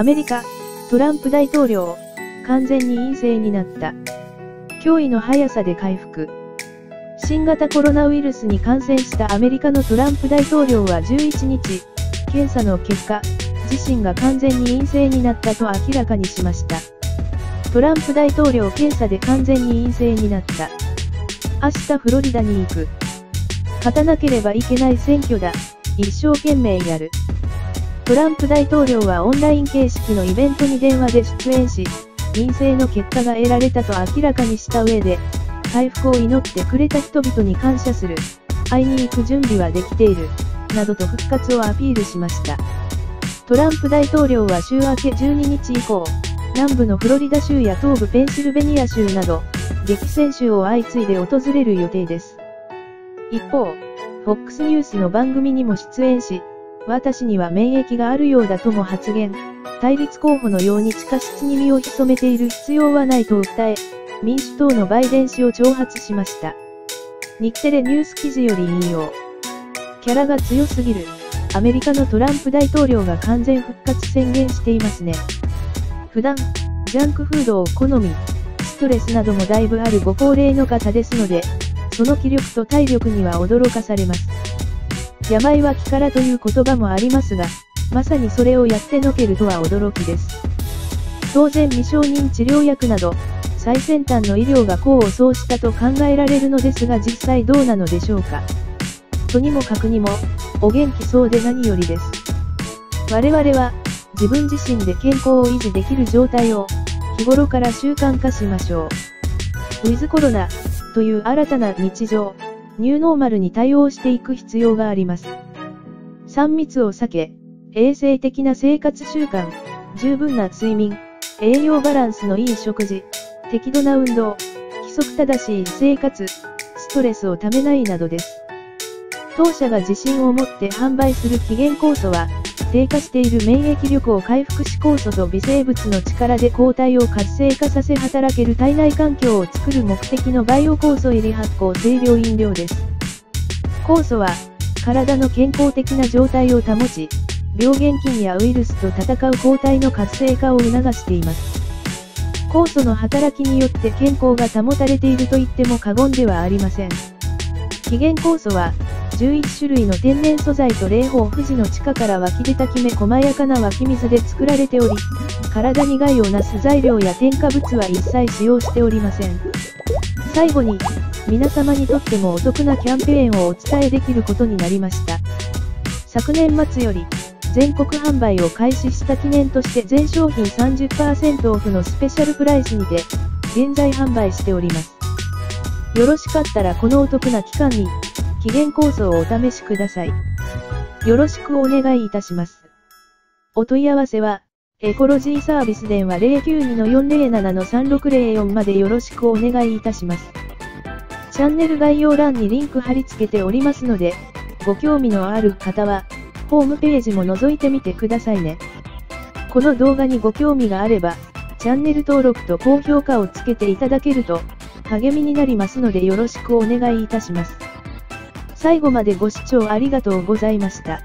アメリカ、トランプ大統領、完全に陰性になった。驚異の速さで回復。新型コロナウイルスに感染したアメリカのトランプ大統領は11日、検査の結果、自身が完全に陰性になったと明らかにしました。トランプ大統領検査で完全に陰性になった。明日フロリダに行く。勝たなければいけない選挙だ。一生懸命やる。トランプ大統領はオンライン形式のイベントに電話で出演し、陰性の結果が得られたと明らかにした上で、回復を祈ってくれた人々に感謝する。会いに行く準備はできている。などと復活をアピールしました。トランプ大統領は週明け12日以降、南部のフロリダ州や東部ペンシルベニア州など、激戦州を相次いで訪れる予定です。一方、FOX ニュースの番組にも出演し、私には免疫があるようだとも発言、対立候補のように地下室に身を潜めている必要はないと訴え、民主党のバイデン氏を挑発しました。日テレニュース記事より引用。キャラが強すぎる。アメリカのトランプ大統領が完全復活宣言していますね。普段、ジャンクフードを好み、ストレスなどもだいぶあるご高齢の方ですので、その気力と体力には驚かされます。病は気からという言葉もありますが、まさにそれをやってのけるとは驚きです。当然未承認治療薬など、最先端の医療が功を奏したと考えられるのですが実際どうなのでしょうか。とにもかくにも、お元気そうで何よりです。我々は、自分自身で健康を維持できる状態を、日頃から習慣化しましょう。ウィズコロナ、という新たな日常、ニューノーマルに対応していく必要があります。3密を避け、衛生的な生活習慣、十分な睡眠、栄養バランスのいい食事、適度な運動、規則正しい生活、ストレスをためないなどです。当社が自信を持って販売する起源酵素は、低下している免疫力を回復し酵素と微生物の力で抗体を活性化させ働ける体内環境を作る目的のバイオ酵素入り発酵清涼飲料です。酵素は、体の健康的な状態を保ち、病原菌やウイルスと戦う抗体の活性化を促しています。酵素の働きによって健康が保たれていると言っても過言ではありません。起源酵素は、11種類の天然素材と霊峰富士の地下から湧き出たきめ細やかな湧き水で作られており、体に害をなす材料や添加物は一切使用しておりません。最後に、皆様にとってもお得なキャンペーンをお伝えできることになりました。昨年末より、全国販売を開始した記念として全商品 30% オフのスペシャルプライスにて、現在販売しております。よろしかったらこのお得な期間に、起源酵素をお試しください。よろしくお願いいたします。お問い合わせは、エコロジーサービス電話 092-407-3604 までよろしくお願いいたします。チャンネル概要欄にリンク貼り付けておりますので、ご興味のある方は、ホームページも覗いてみてくださいね。この動画にご興味があれば、チャンネル登録と高評価をつけていただけると、励みになりますのでよろしくお願いいたします。最後までご視聴ありがとうございました。